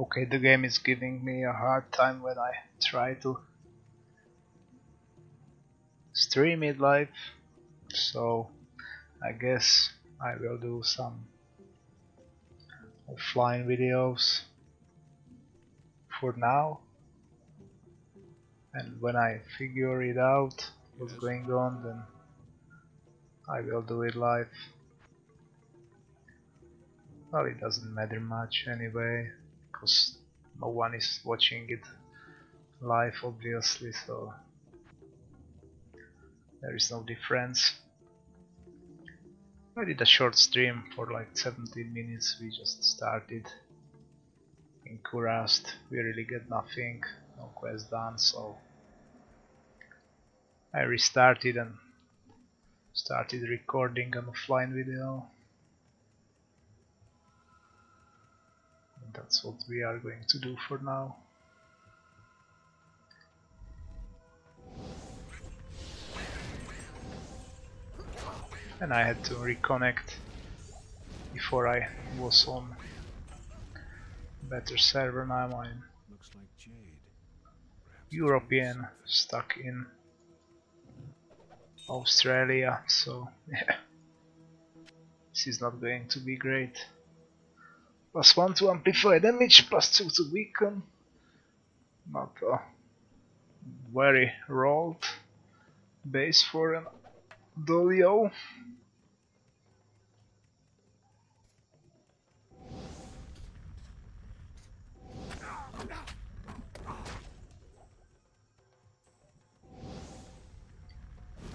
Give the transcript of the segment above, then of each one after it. Okay, the game is giving me a hard time when I try to stream it live, so I guess I will do some offline videos for now, and when I figure it out what's going on, then I will do it live. Well, it doesn't matter much anyway, because no one is watching it live obviously, so there is no difference. I did a short stream for like 17 minutes, we just started in Kurast, we really get nothing, no quest done, so I restarted and started recording an offline video. That's what we are going to do for now. And I had to reconnect before I was on better server. Now I'm European, stuck in Australia, so yeah, this is not going to be great. Plus 1 to amplify damage, plus 2 to weaken. Not a very rolled base for an Dolio.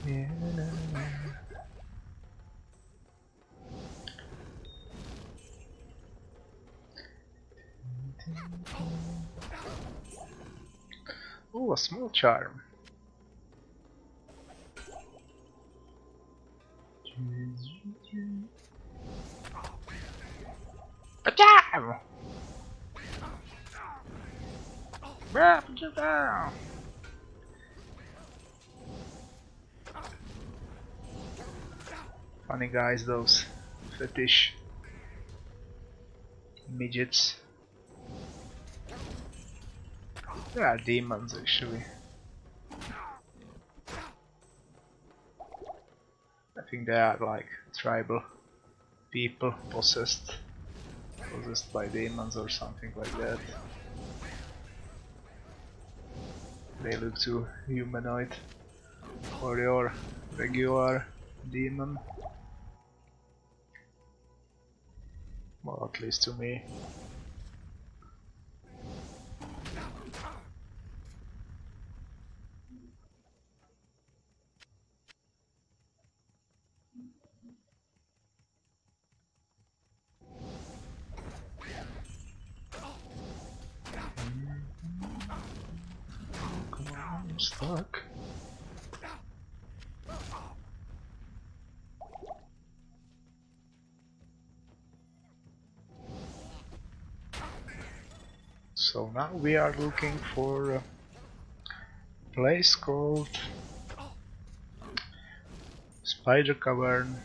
Yeah. Oh, a small charm. A charm. Funny guys, those fetish midgets. They are demons actually. I think they are like tribal people possessed by demons or something like that. They look too humanoid for your regular demon. Well, at least to me. Stuck. So now we are looking for a place called Spider Cavern,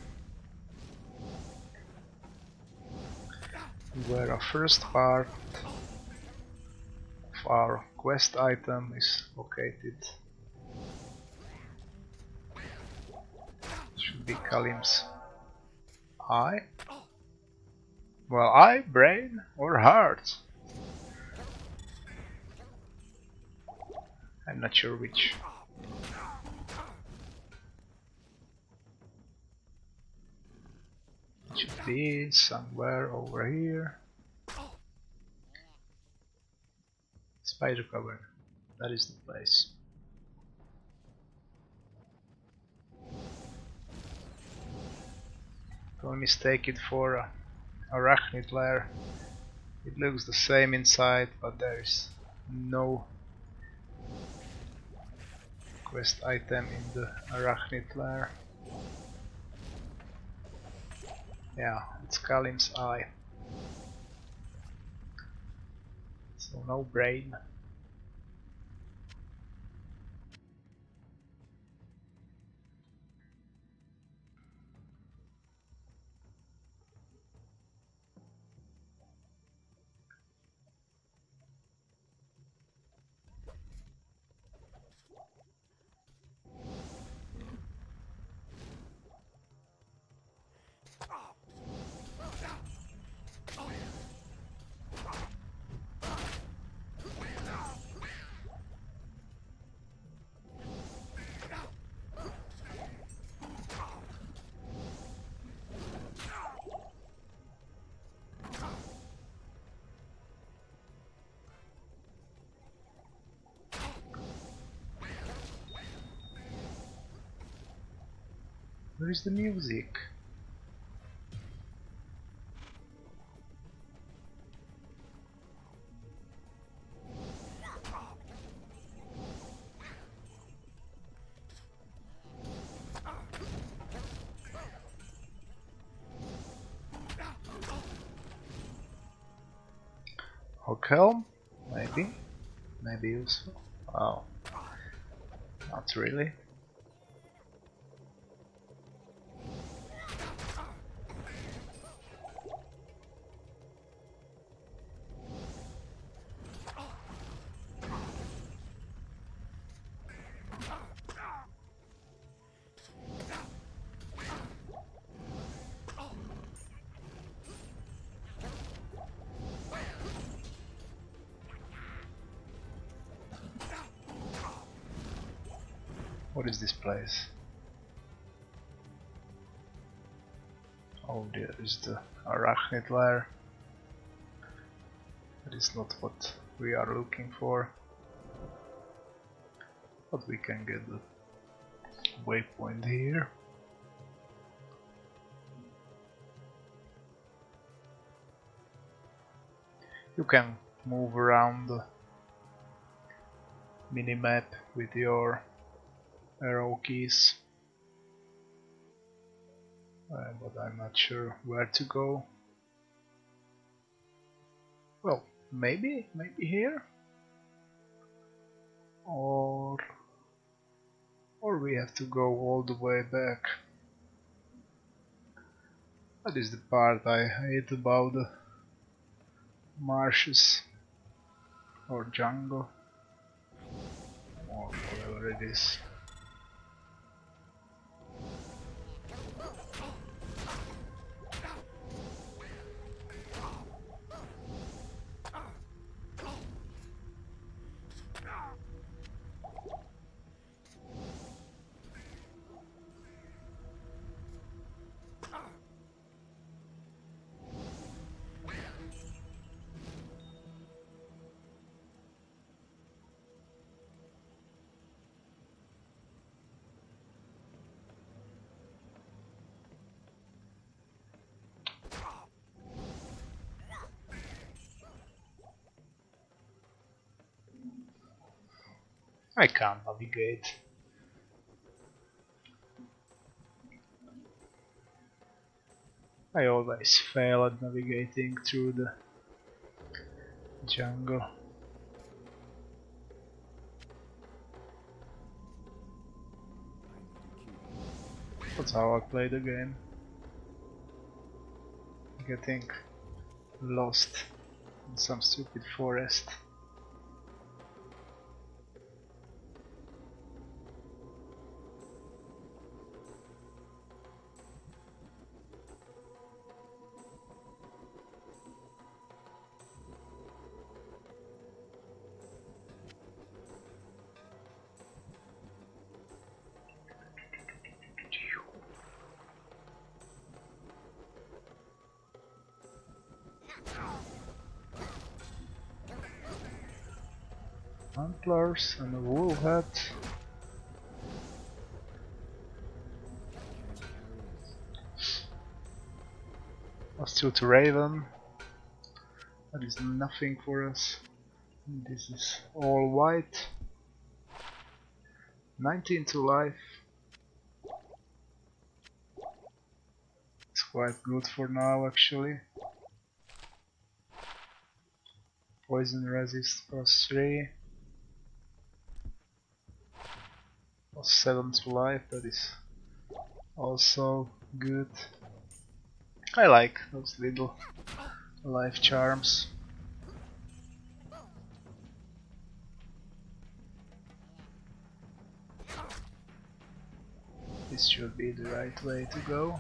where our first heart of our quest item is located. Should be Khalim's eye. Well, eye, brain or heart. I'm not sure which. It should be somewhere over here. Spider Cavern, that is the place. Don't mistake it for Arachnid Lair. It looks the same inside, but there is no quest item in the Arachnid Lair. Yeah, it's Khalim's eye. So no brain. Where is the music? Helm? Maybe? Maybe useful? Oh. Not really. What is this place? Oh, there is the Arachnid Lair. That is not what we are looking for. But we can get the waypoint here. You can move around the minimap with your arrow keys, but I'm not sure where to go. Well, maybe here, or we have to go all the way back. That is the part I hate about the marshes or jungle or whatever it is. I can't navigate. I always fail at navigating through the jungle. That's how I play the game. Getting lost in some stupid forest. Antlers and a wool hat. Let's shoot the raven. That is nothing for us. This is all white. 19 to life. It's quite good for now, actually. Poison resist plus 3. Plus 7 to life, that is also good. I like those little life charms. This should be the right way to go.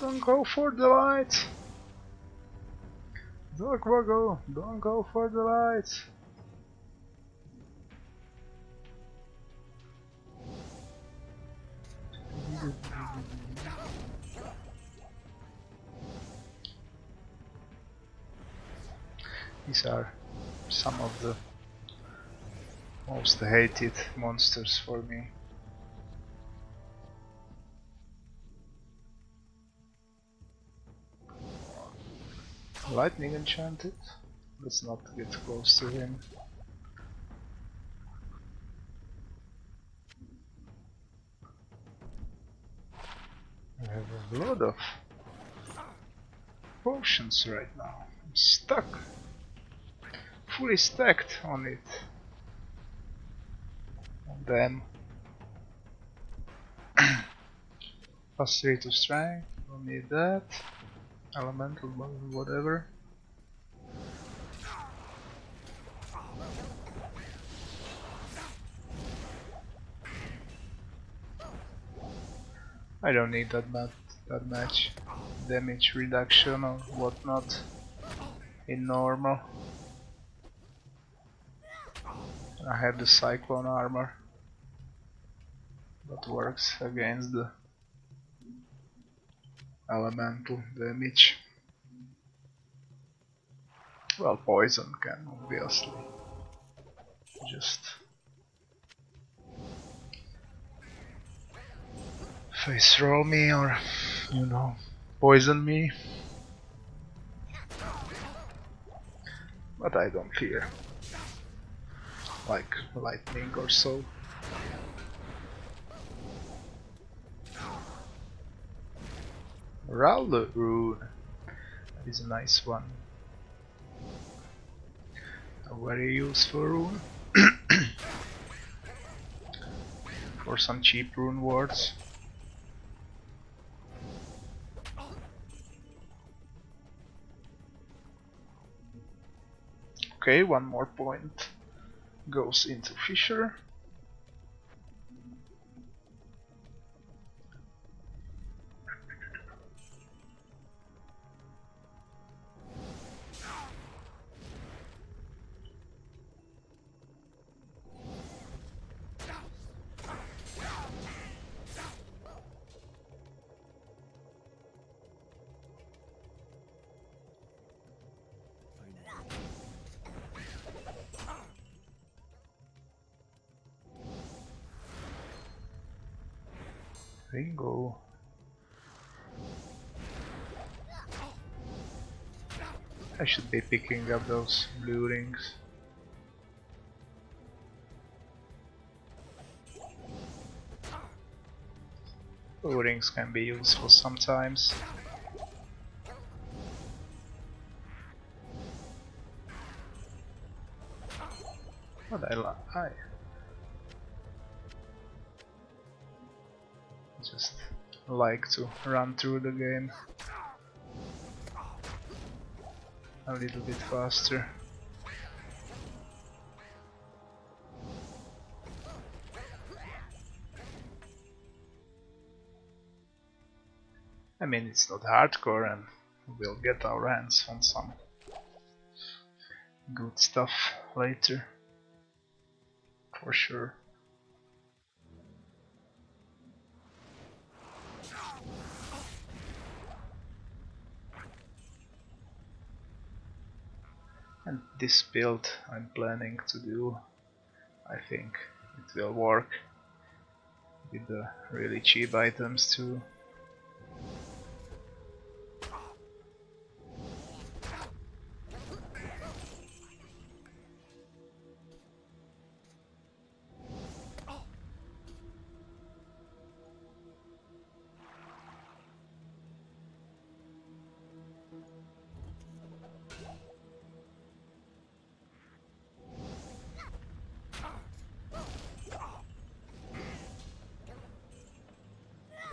Don't go for the light! Dark Woggle, don't go for the light! These are some of the most hated monsters for me. Lightning enchanted. Let's not get close to him. I have a lot of potions right now. I'm stuck. Fully stacked on it. And then plus 3 to strength, don't need that. Elemental, whatever. I don't need that much damage reduction or whatnot in normal. I have the Cyclone armor that works against the elemental damage. Well, poison can obviously just face roll me or, you know, poison me. But I don't fear. Like lightning or so. Ral rune. That is a nice one. A very useful rune. For some cheap rune wards. Okay, one more point goes into Fissure. Bingo. I should be picking up those blue rings. Blue rings can be useful sometimes. But I just like to run through the game a little bit faster. I mean, it's not hardcore and we'll get our hands on some good stuff later, for sure. And this build I'm planning to do, I think it will work with the really cheap items too.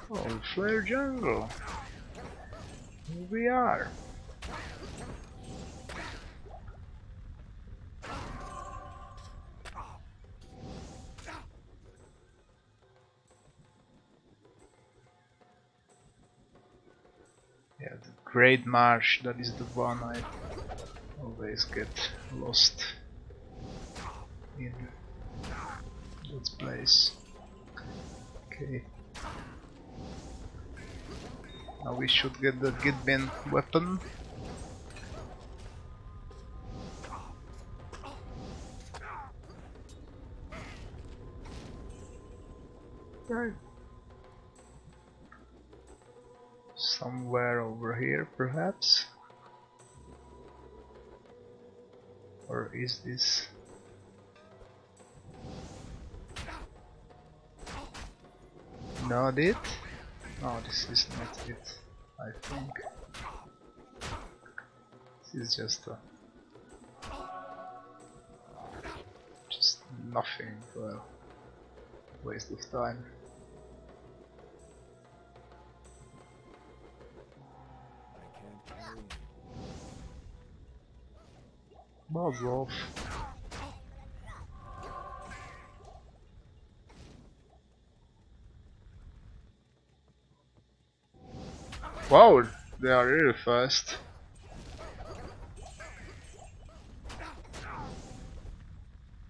Oh, Flare Jungle! Here we are! Great Marsh, that is the one I always get lost in this place. Okay. Now we should get the Gitbin weapon. Okay. Somewhere over here, perhaps? Or is this? Not it? No, this is not it, I think. This is just a... just nothing, well... waste of time. Marzolf. Wow, they are really fast.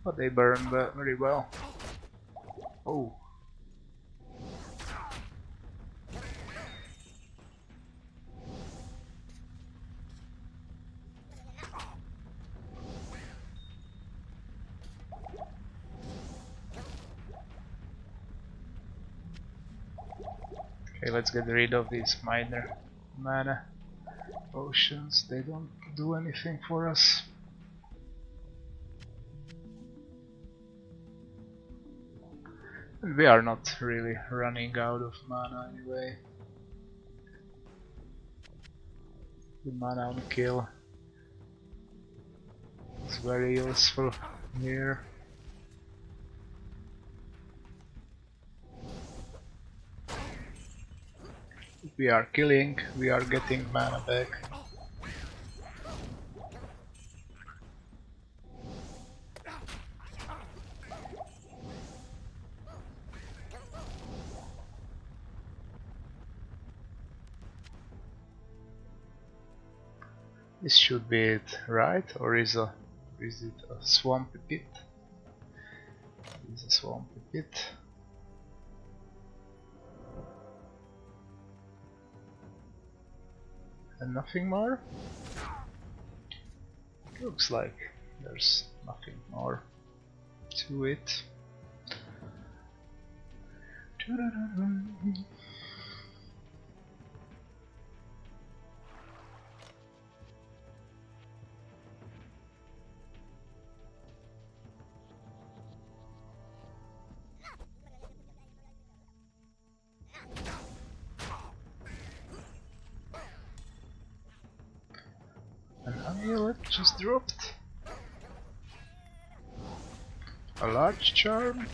But they burn very well. Oh. Let's get rid of these minor mana potions, they don't do anything for us. And we are not really running out of mana anyway. The mana on kill is very useful here. We are killing, we are getting mana back. This should be it, right? Or is it a swampy pit? It's a swampy pit. And nothing more? Looks like there's nothing more to it. Just dropped a large charm.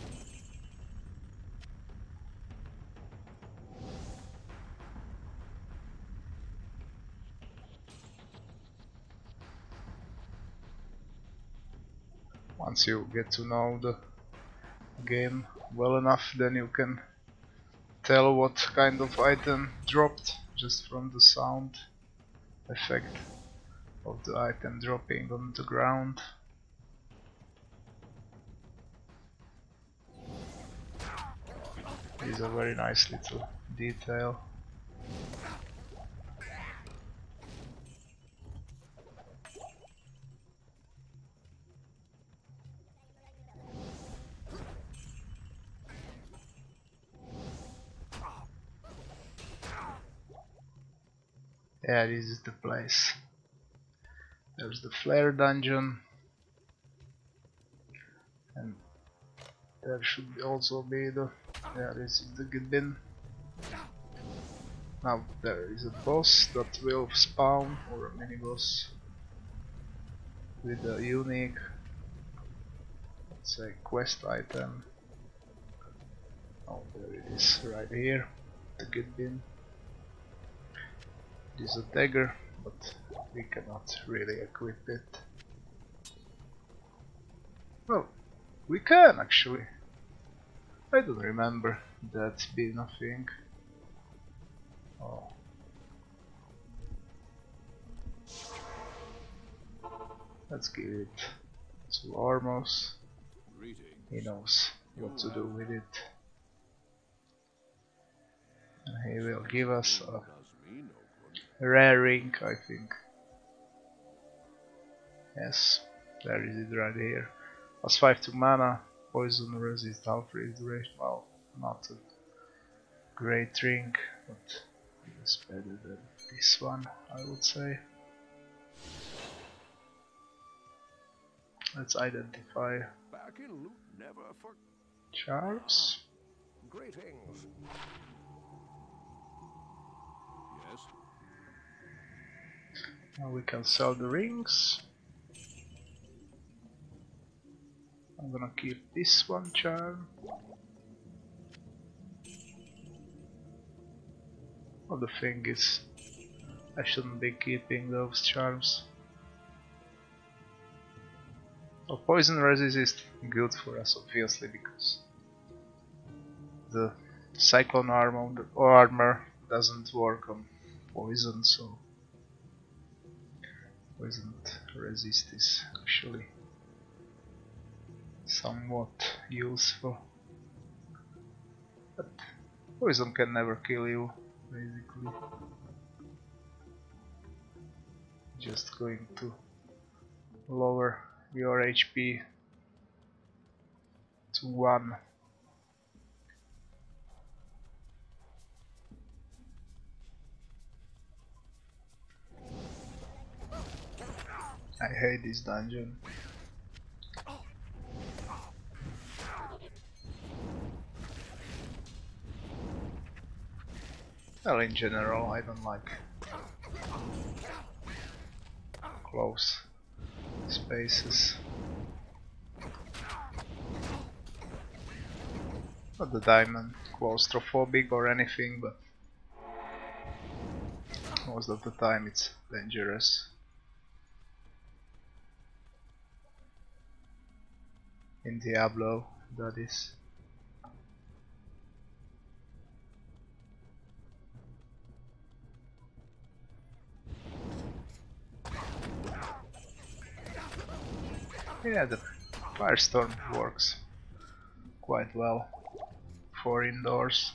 Once you get to know the game well enough, then you can tell what kind of item dropped just from the sound effect of the item dropping on the ground. It is a very nice little detail. Yeah, this is the place. There's the Flare dungeon, and there should also be the... there is the Gidbin. Now there is a boss that will spawn, or a mini boss, with a unique, let's say, quest item. Oh, there it is, right here, the Gidbin. It is a dagger, but we cannot really equip it. Well, we can actually. I don't remember that being a thing. Oh. Let's give it to Ormus. He knows what to do with it. And he will give us a rare ring, I think. Yes, there is it right here. Plus 5 to mana, poison resist, half freeze duration. Well, not a great ring, but it's better than this one, I would say. Let's identify Chimes. Greetings. Yes. Now we can sell the rings. I'm gonna keep this one charm. Well, the thing is, I shouldn't be keeping those charms. Oh, poison resist is good for us, obviously, because the Cyclone armor doesn't work on poison, so poison resist is actually somewhat useful. But poison can never kill you, basically. Just going to lower your HP to 1. I hate this dungeon. Well, in general, I don't like close spaces. Not that I'm claustrophobic or anything, but most of the time it's dangerous. In Diablo, that is. Yeah, the Firestorm works quite well for indoors.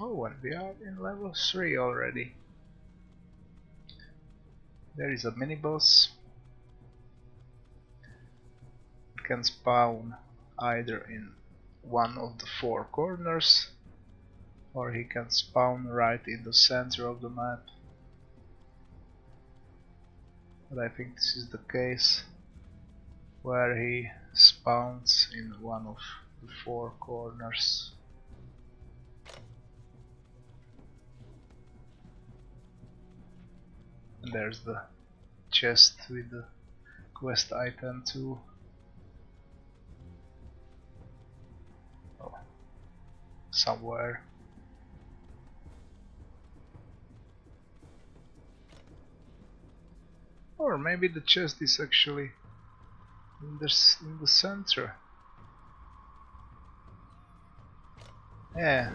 Oh, and we are in level 3 already. There is a mini boss. It can spawn either in one of the 4 corners, or he can spawn right in the center of the map. But I think this is the case where he spawns in one of the 4 corners. And there's the chest with the quest item too. Oh, somewhere. Or maybe the chest is actually in the center. Yeah,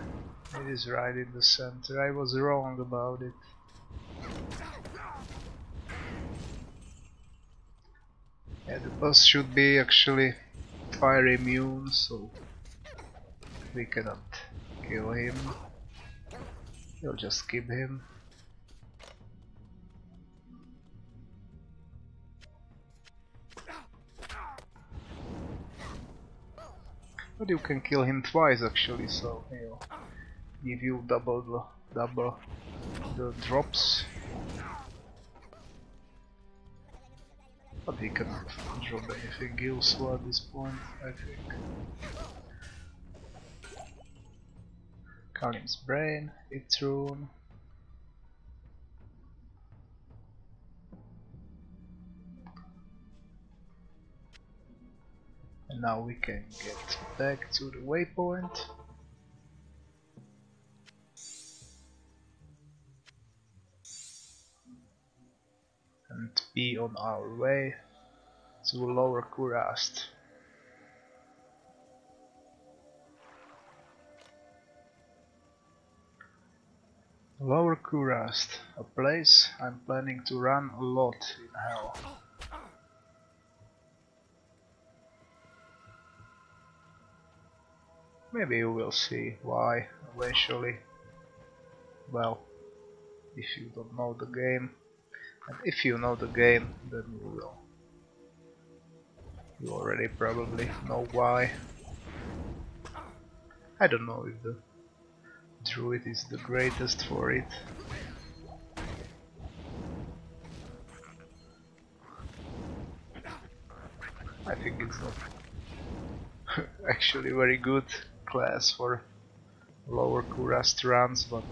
it is right in the center. I was wrong about it. Yeah, the boss should be actually fire immune, so we cannot kill him. We'll just keep him. But you can kill him twice actually, so he'll give you double the drops. But he cannot drop anything useful at this point, I think. Khalim's brain, its rune. Now we can get back to the waypoint. And be on our way to Lower Kurast. Lower Kurast, a place I'm planning to run a lot in hell. Maybe you will see why eventually. Well, if you don't know the game, and if you know the game, then you will. You already probably know why. I don't know if the druid is the greatest for it. I think it's not actually very good class for Lower Kurast runs, but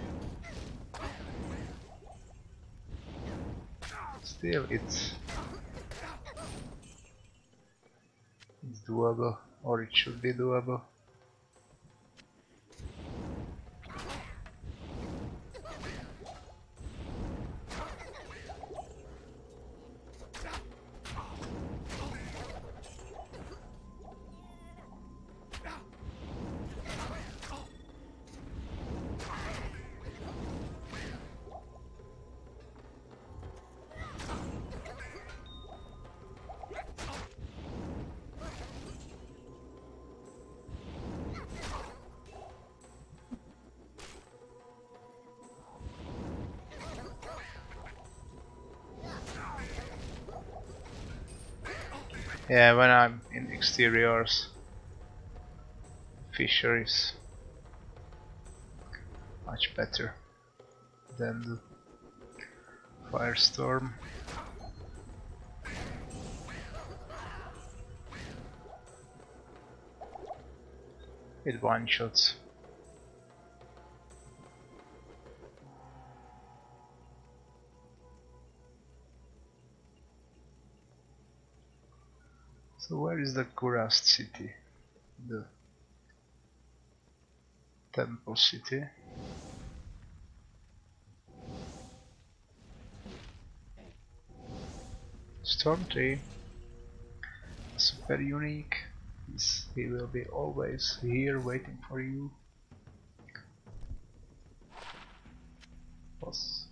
still it's doable, or it should be doable. Yeah, when I'm in exteriors, Fissure is much better than the Firestorm. It one-shots. So where is the Kurast City? The Temple City? Storm Tree. Super unique. He will be always here waiting for you. Plus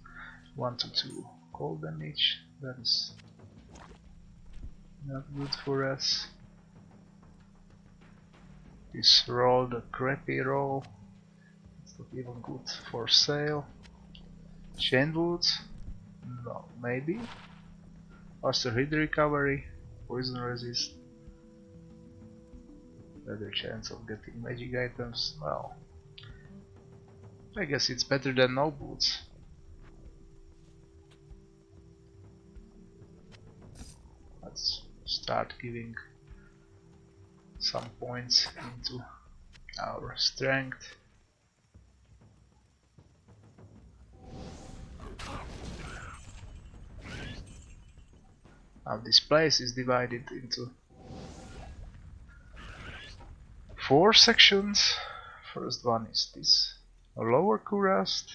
1 to 2 cold damage. That is not good for us. This roll, the crappy roll, it's not even good for sale. Chainwood? No, maybe. Faster hit recovery, poison resist, better chance of getting magic items. Well, I guess it's better than no boots. That's start giving some points into our strength. Now this place is divided into 4 sections. First one is this Lower Kurast.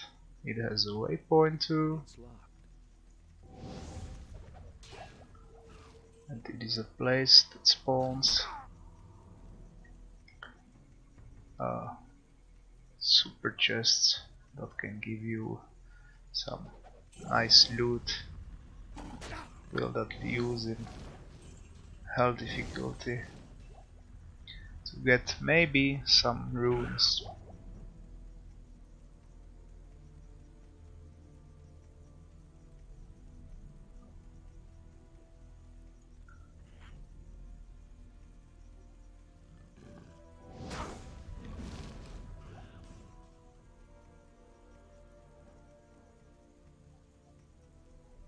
It has a waypoint too, and it is a place that spawns super chests that can give you some nice loot. Will that be used in hell difficulty to get maybe some runes.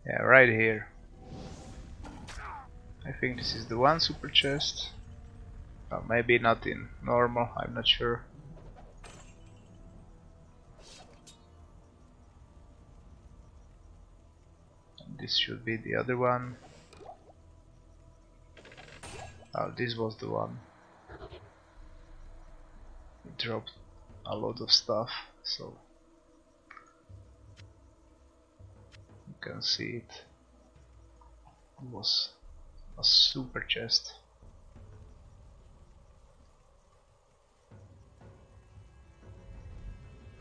Yeah, right here. I think this is the one super chest. Well, maybe not in normal, I'm not sure. And this should be the other one. Oh, this was the one. It dropped a lot of stuff, so can see it. It was a super chest.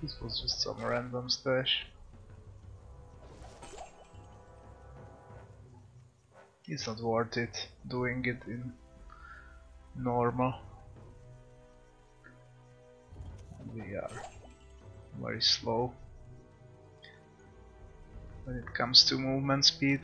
This was just some random stash. It's not worth it doing it in normal. We are very slow when it comes to movement speed.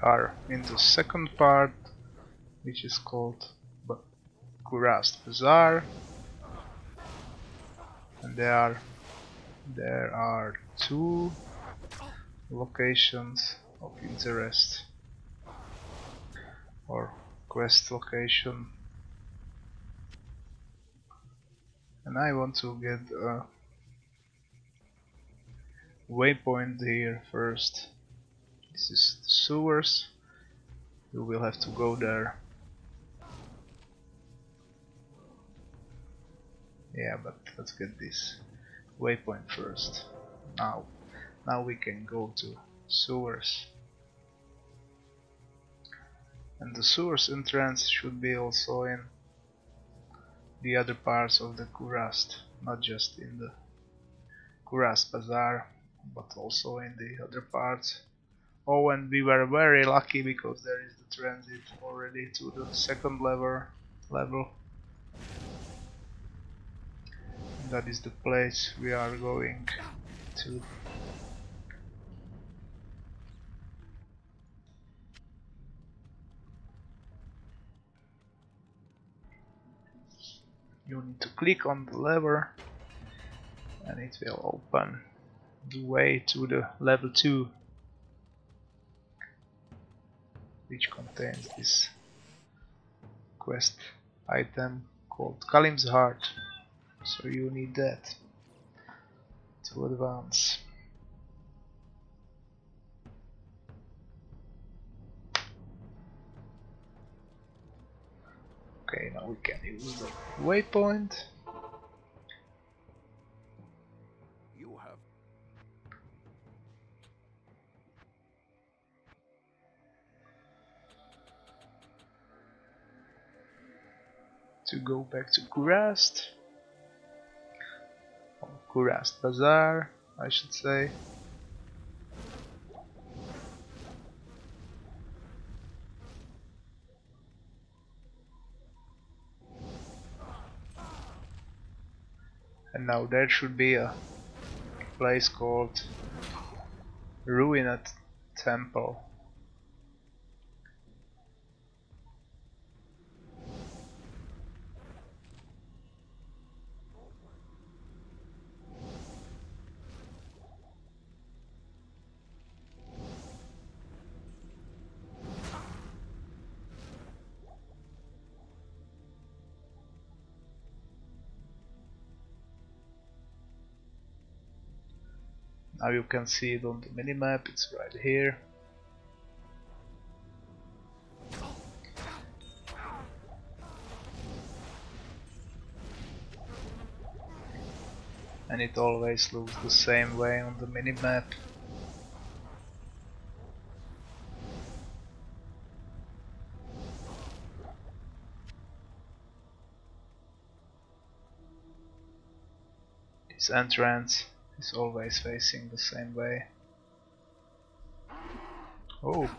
Are in the second part, which is called Kurast Bazaar, and there are two locations of interest or quest location, and I want to get a waypoint here first. This is the sewers. You will have to go there. Yeah, but let's get this waypoint first. Now we can go to sewers. And the sewers entrance should be also in the other parts of the Kurast, not just in the Kurast Bazaar, but also in the other parts. Oh, and we were very lucky because there is the transit already to the second level. That is the place we are going to. You need to click on the lever and it will open the way to the level 2, which contains this quest item called Khalim's Heart, so you need that to advance. Okay, now we can use the waypoint. To go back to Kurast, or Kurast Bazaar, I should say. And now there should be a place called Ruined Temple. Now you can see it on the minimap, it's right here. And it always looks the same way on the minimap. This entrance is always facing the same way. Oh,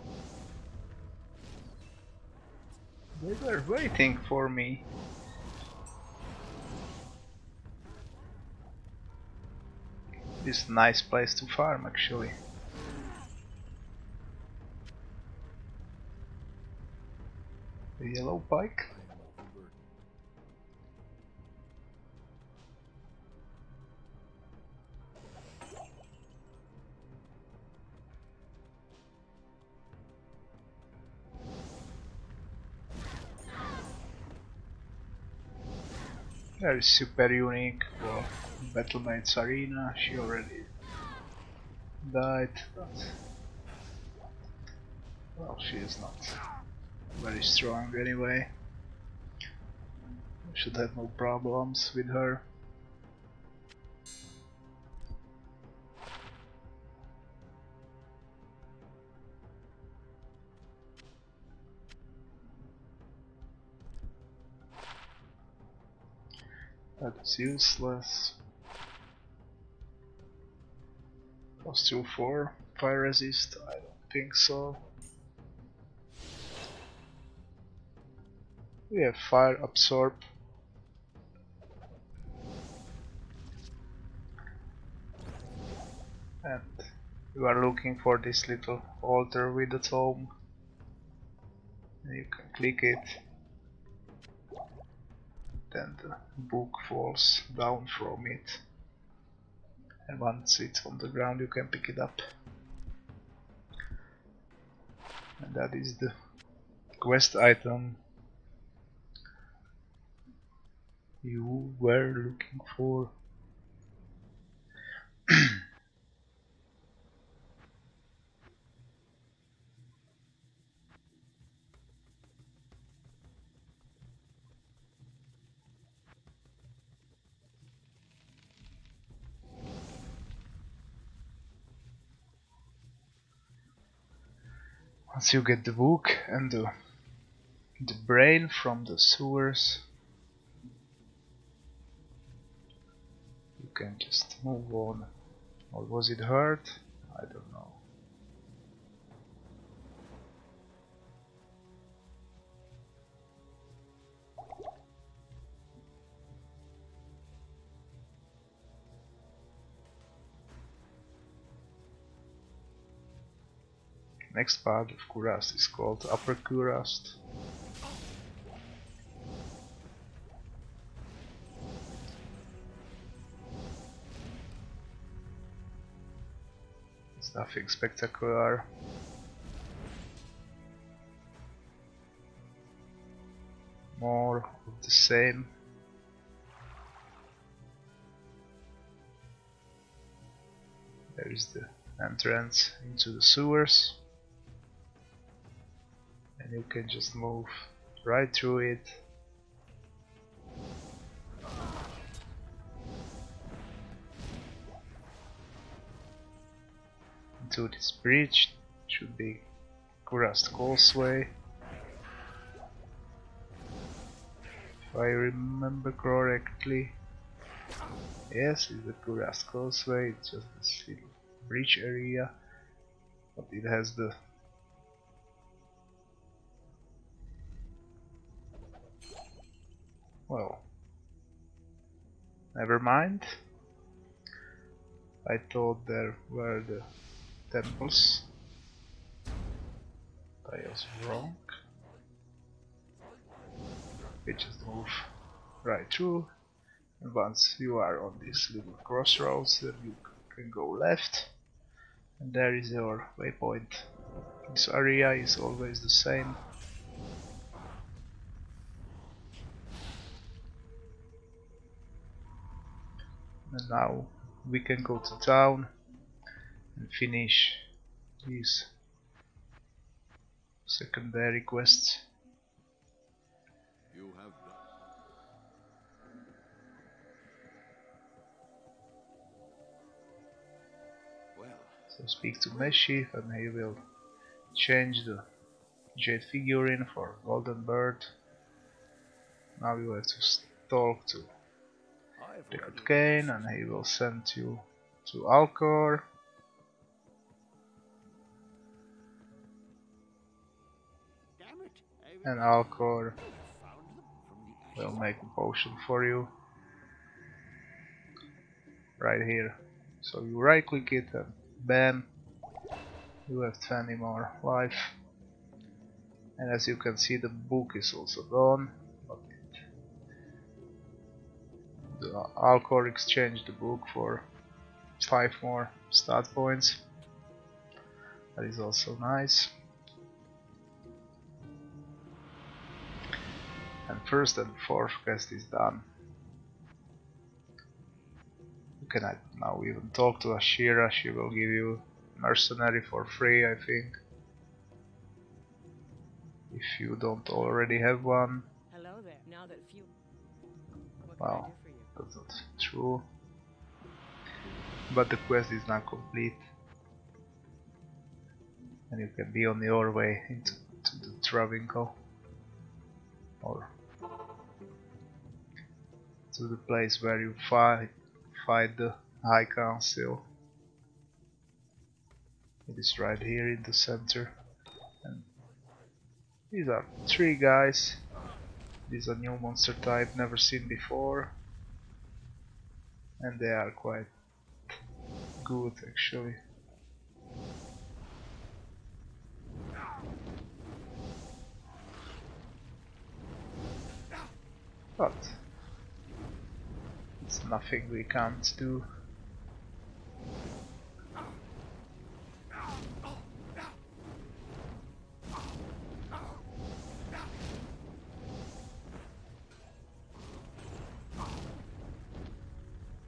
they were waiting for me. This is a nice place to farm, actually. The yellow pike. That is super unique for Battlemaid's Arena. She already died, but well, she is not very strong anyway. We should have no problems with her. That's useless. Plus 2-4 fire resist? I don't think so. We have fire absorb. And you are looking for this little altar with the tome. And you can click it. Then the book falls down from it, and once it's on the ground you can pick it up. And that is the quest item you were looking for. Once you get the book and the brain from the sewers, you can just move on. Or was it hurt? I don't know. Next part of Kurast is called Upper Kurast. It's nothing spectacular. More of the same. There is the entrance into the sewers. And you can just move right through it. Into this bridge, it should be Kurast Causeway. If I remember correctly, yes, it's the Kurast Causeway, it's just this little bridge area, but it has the well, never mind. I thought there were the temples. I was wrong. We just move right through, and once you are on this little crossroads, then you can go left, and there is your waypoint. This area is always the same. And now we can go to town and finish these secondary quests. You have done. Well. So speak to Meshi and he will change the jade figurine for golden bird. Now you have to talk to Kane, and he will send you to Alcor. And Alcor will make a potion for you right here. So you right click it and bam, you have 20 more life. And as you can see, the book is also gone. Alcor exchanged the book for 5 more stat points. That is also nice. And first and fourth quest is done. cannot now even talk to Ashira. She will give you mercenary for free, I think, if you don't already have one. Hello there. Now that few... Well, that's not true. But the quest is not complete, and you can be on your way into the Travinco, or to the place where you fight the High Council. It is right here in the center. And these are three guys. This is a new monster type, never seen before, and they are quite good actually. But it's nothing we can't do.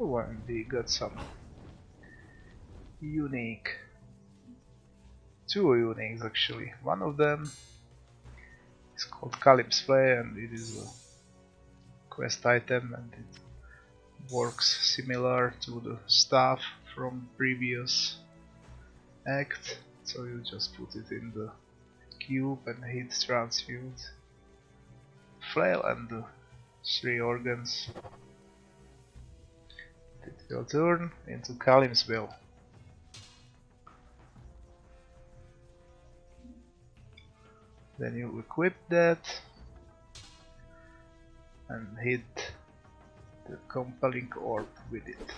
Oh, and we got some unique, two uniques actually. One of them is called Khalim's Flail, and it is a quest item, and it works similar to the staff from previous act. So you just put it in the cube and hit transmute flail and the three organs. It will turn into Khalim's will. Then you equip that and hit the compelling orb with it.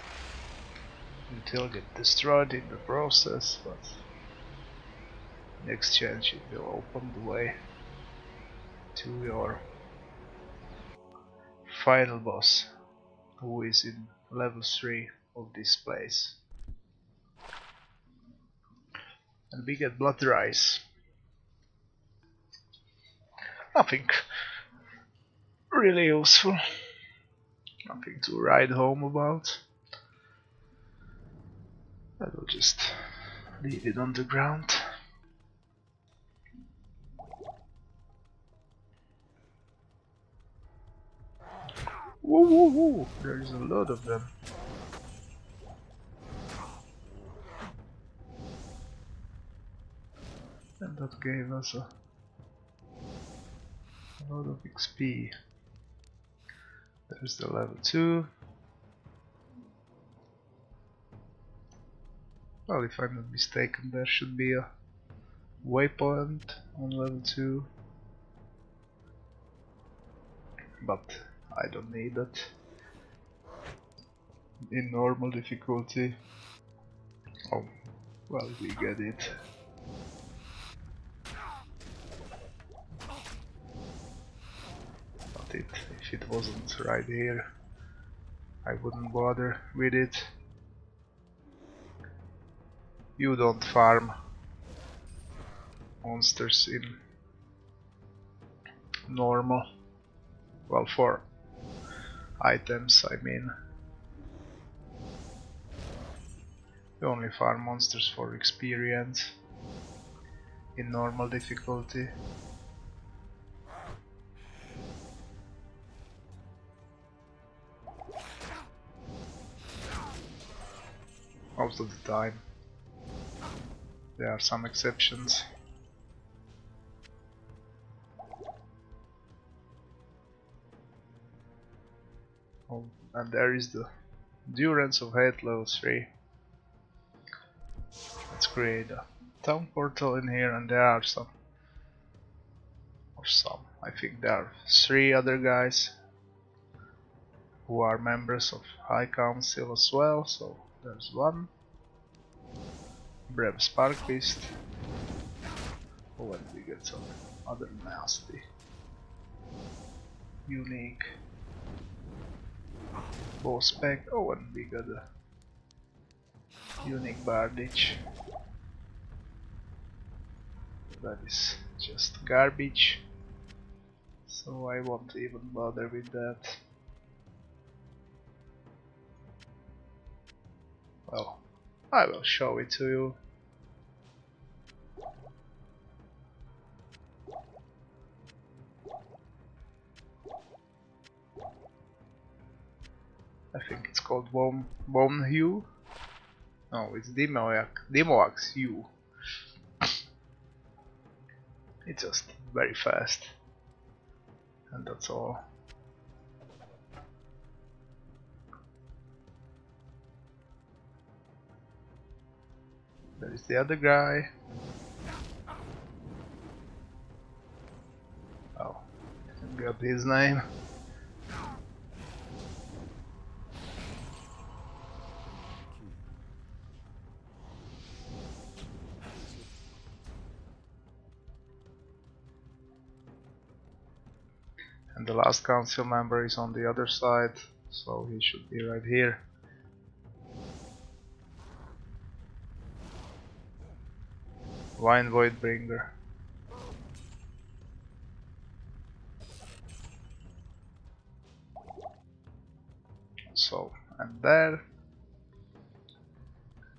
It will get destroyed in the process, but in exchange it will open the way to your final boss, who is in level 3 of this place. And we get blood rice. Nothing really useful, nothing to write home about. I will just leave it on the ground. Woo woo woo, there is a lot of them. And that gave us a lot of XP. There's the level 2. Well, if I'm not mistaken, there should be a waypoint on level 2. But I don't need that in normal difficulty. Oh, well, we get it. But if it wasn't right here, I wouldn't bother with it. You don't farm monsters in normal. Well, for items, I mean. You only farm monsters for experience in normal difficulty. Most of the time. There are some exceptions. And there is the Durance of Hate level 3. Let's create a town portal in here, and there are some, I think there are 3 other guys who are members of High Council as well. So there's one, Brave Spark Beast. Oh, and we get some other nasty, unique boss pack. Oh, and we got a unique bardage. That is just garbage, so I won't even bother with that. Oh, I will show it to you. I think it's called Bone Hue. No, it's Demoax Hue. It's just very fast. And that's all. There is the other guy. Oh, I got his name. And the last council member is on the other side, so he should be right here. Wine Voidbringer. So, and there,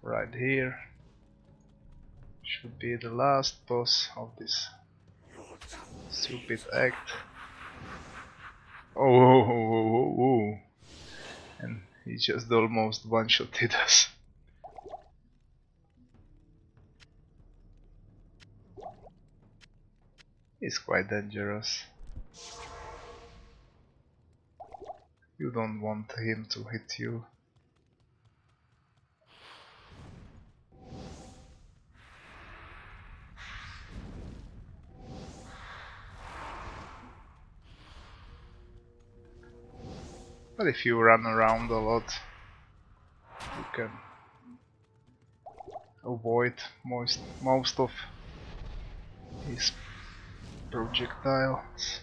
right here, should be the last boss of this stupid act. Oh. And he just almost one-shotted us. It's quite dangerous. You don't want him to hit you. But if you run around a lot, you can avoid most of his projectiles.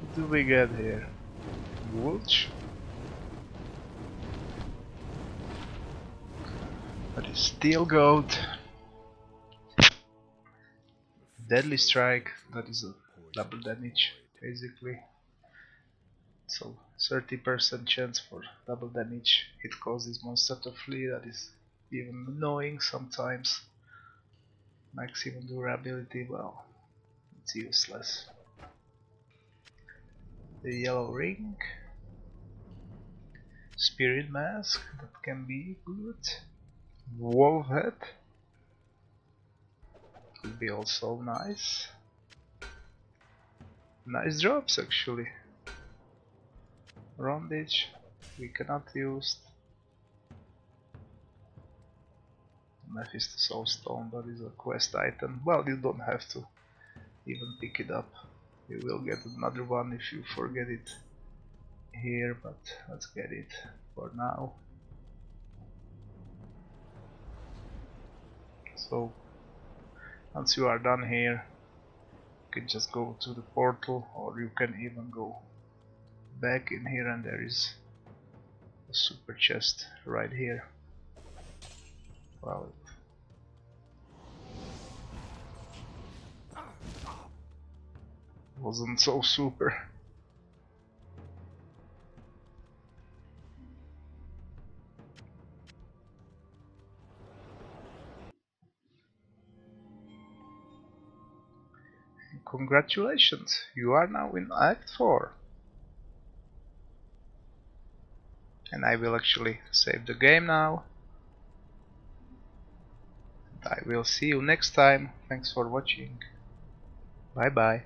What do we get here? Vulture? Steel Goat, Deadly Strike, that is a double damage basically, so 30% chance for double damage. It causes monster to flee, that is even annoying sometimes. Maximum durability, well, it's useless. The yellow ring, Spirit Mask, that can be good. Wolf Head could be also nice. Nice drops actually. Rondage we cannot use. Mephisto's Soul Stone, that is a quest item. Well, you don't have to even pick it up. You will get another one if you forget it here, but let's get it for now. So, once you are done here, you can just go to the portal, or you can even go back in here, and there is a super chest right here. Wow. It wasn't so super. Congratulations, you are now in Act 4. And I will actually save the game now. And I will see you next time. Thanks for watching. Bye bye.